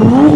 Oh.